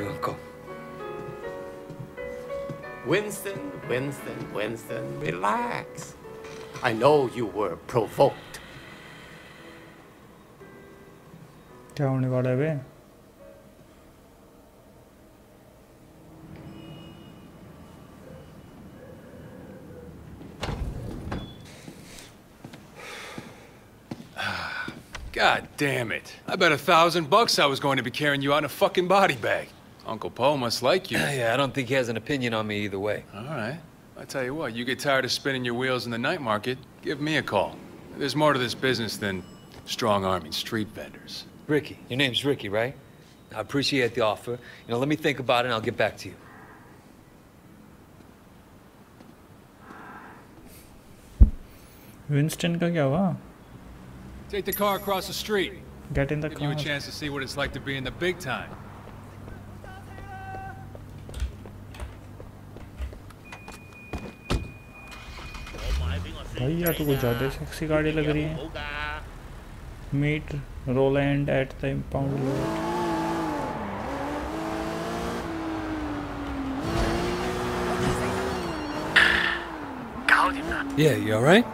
you, Uncle. Winston, relax. I know you were provoked. Down got away. God damn it. I bet $1,000 I was going to be carrying you out in a fucking body bag. Uncle Po must like you. Yeah, I don't think he has an opinion on me either way. All right. I tell you what, you get tired of spinning your wheels in the night market, give me a call. There's more to this business than strong-arming street vendors. Ricky. Your name's Ricky, right? I appreciate the offer. You know, let me think about it and I'll get back to you. Winston ka kya hua? Take the car across the street. Get in the car. Give you a chance to see what it's like to be in the big time. भैया तो कुछ ज़्यादा sexy गाड़ी लग रही है. Meet Roland at the impound lot. Yeah, you all right?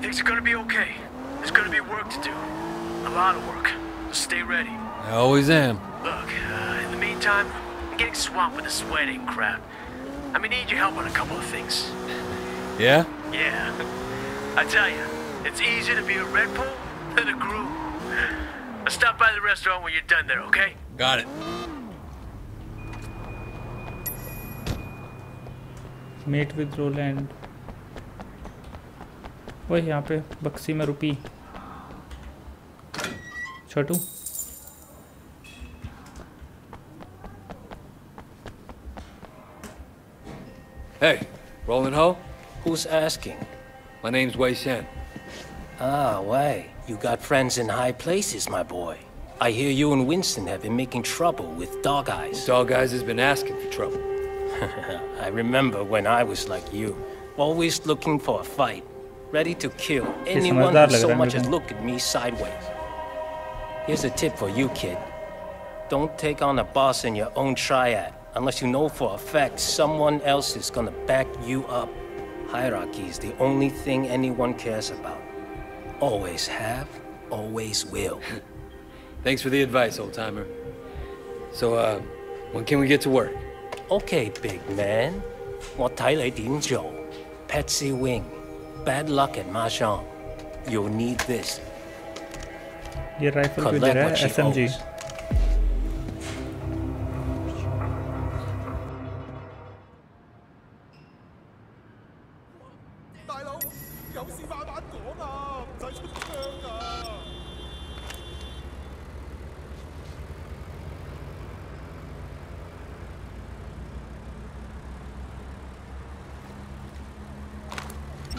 Things are gonna be okay. There's gonna be work to do, a lot of work. So stay ready. I always am. Look, in the meantime, I'm getting swamped with this wedding crap. I may need your help on a couple of things. Yeah? Yeah. I tell you, it's easier to be a Red Bull than a groom. I'll stop by the restaurant when you're done there, okay? Got it. Meet with Roland. वही यहाँ पे बक्सी में रुपी छोटू Hey, Roland Ho? Who's asking? My name's Wei Shen. Ah, Wei. You got friends in high places, my boy. I hear you and Winston have been making trouble with Dog Eyes. Dog Eyes has been asking for trouble. I remember when I was like you, always looking for a fight. Ready to kill anyone who so much as look at me sideways. Here's a tip for you, kid. Don't take on a boss in your own triad unless you know for a fact someone else is gonna back you up. Hierarchy is the only thing anyone cares about. Always have, always will. Thanks for the advice, old-timer. So, when can we get to work? Okay, big man. Patsy Wing. Bad luck at mahjong. You'll need this. Your rifle is SMG. Owns.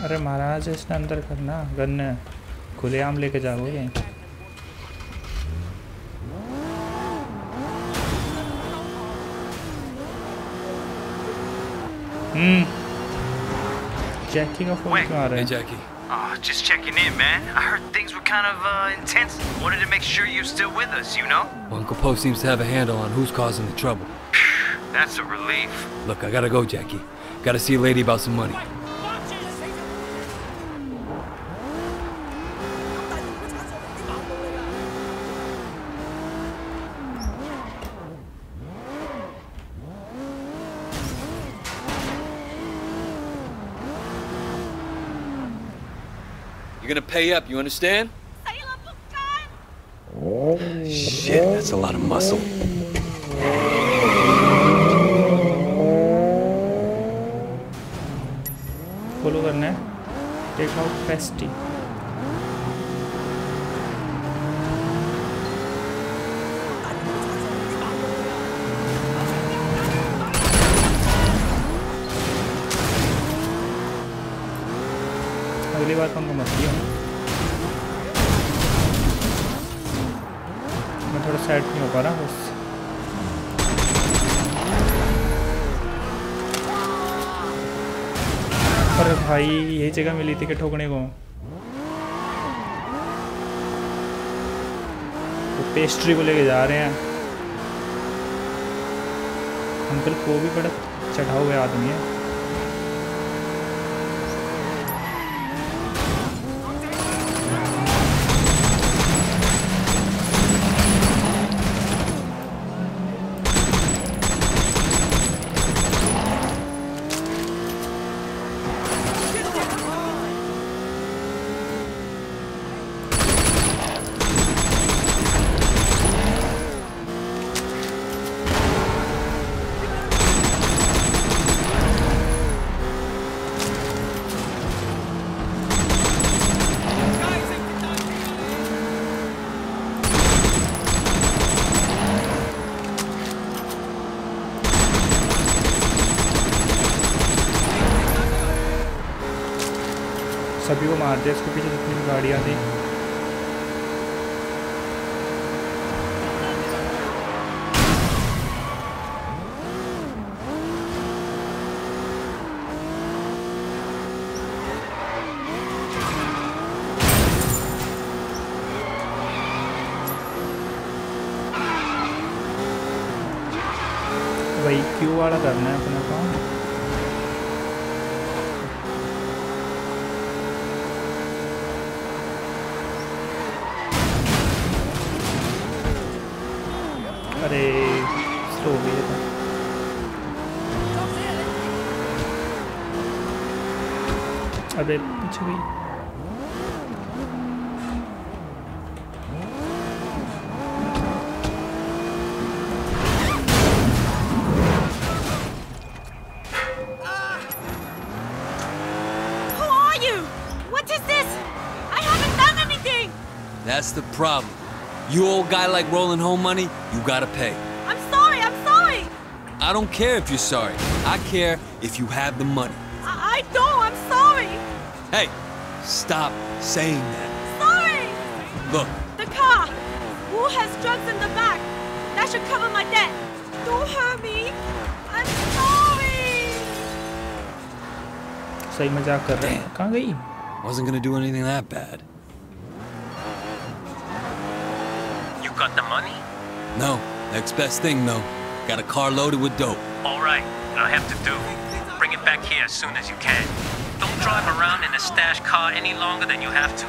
अरे महाराज इसने अंदर करना गन्ने खुले आम लेके जाओगे Jackie का फोन क्यों आ रहा है? Hey Jackie. Oh, just checking in, man. I heard things were kind of intense. Wanted to make sure you're still with us, you know? Well, Uncle Po seems to have a handle on who's causing the trouble. That's a relief. Look, I gotta go, Jackie. Gotta see a lady about some money. You're gonna pay up, you understand? Shit, that's a lot of muscle. Follow her now. Take out Festy. अगली बार तुमको मत दियो मैं थोड़ा set नहीं हो पा रहा बस पर भाई यही जगह मिली थी कि ठोकने को तो पेस्ट्री को लेके जा रहे हैं अंकल को भी बड़ा चढ़ा हुआ आदमी है। सभी को मार दिया, इसके पीछे जितनी भी गाड़ियाँ थी। वही क्यू वाला करना है अपने को। अरे स्लो भी है। अबे पीछे भी Who are you? What is this? I haven't done anything. That's the problem. You old guy like Roland home money, you gotta pay. I'm sorry, I'm sorry. I don't care if you're sorry. I care if you have the money. I don't, I'm sorry. Hey, stop saying that. Sorry. Look. The car. Who has drugs in the back? That should cover my debt. Don't hurt me. I'm sorry. सही मजाक कर रहे हैं। कहाँ गई? Wasn't gonna do anything that bad. Got the money? No. Next best thing, though. Got a car loaded with dope. All right. I'll have to do. Bring it back here as soon as you can. Don't drive around in a stash car any longer than you have to.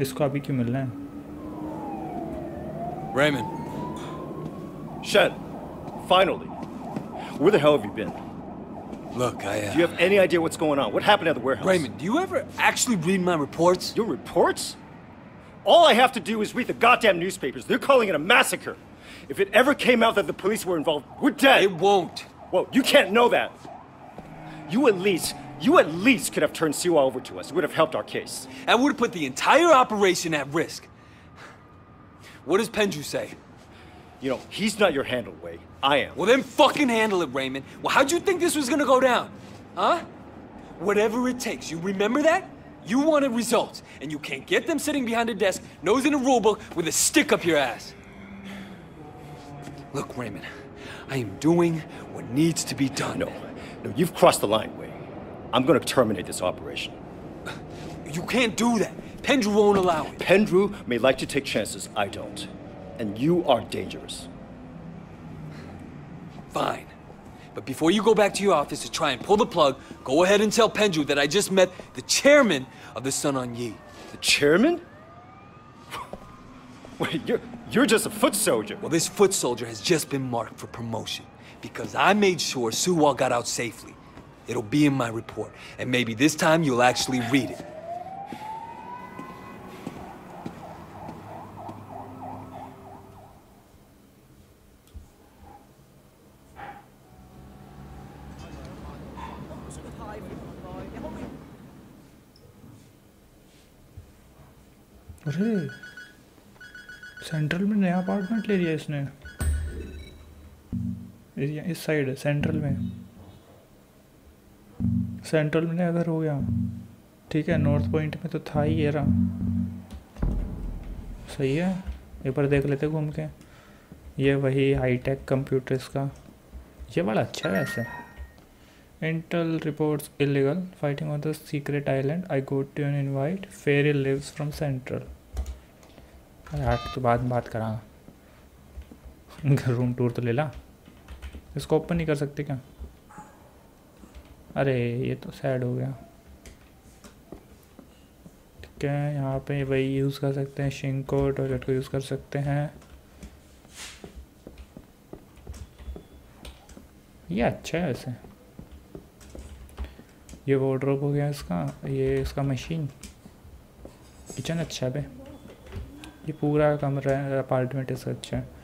इसको अभी क्यों मिलना है? Raymond. Shen, finally. Where the hell have you been? Look, Do you have any idea what's going on? What happened at the warehouse? Raymond, do you ever actually read my reports? Your reports? All I have to do is read the goddamn newspapers. They're calling it a massacre. If it ever came out that the police were involved, we're dead. It won't. Whoa, you can't know that. You at least could have turned Siwa over to us. It would have helped our case. And would have put the entire operation at risk. What does Pendrew say? You know, he's not your handle, Wei. I am. Well, then fucking handle it, Raymond. Well, how'd you think this was gonna go down? Huh? Whatever it takes. You remember that? You wanted results, and you can't get them sitting behind a desk, nose in a rule book, with a stick up your ass. Look, Raymond, I am doing what needs to be done. No, you've crossed the line, Wei. I'm gonna terminate this operation. You can't do that. Pendrew won't allow it. Pendrew may like to take chances, I don't. And you are dangerous. Fine. But before you go back to your office to try and pull the plug, go ahead and tell Pendrew that I just met the chairman of the Sun-On-Yi. The chairman? Wait, you're just a foot soldier. Well, this foot soldier has just been marked for promotion because I made sure Siwa got out safely. It'll be in my report, and maybe this time you'll actually read it. अरे central में नया apartment ले लिया इसने, इस side है central में, central में नया घर हो गया। ठीक है, नॉर्थ पॉइंट में तो था ही ये रहा। सही है, एक बार देख लेते घूम के। ये वही हाईटेक कंप्यूटर्स का, ये बड़ा अच्छा है ऐसे। Intel reports illegal fighting on the secret island. I got to an invite. Fairy lives from Central. यार तो बाद में बात करांगा। घर रूम टूर तो ले ला। इसको ओपन नहीं कर सकते क्या? अरे ये तो सैड हो गया। ठीक है, यहाँ पे वही यूज़ कर सकते हैं, शिंक को, टॉयलेट को यूज़ कर सकते हैं। ये अच्छा है ऐसे। ये वार्डरोब हो गया इसका, ये इसका मशीन, किचन अच्छा है। ये पूरा कमरा अपार्टमेंट इसका अच्छा है।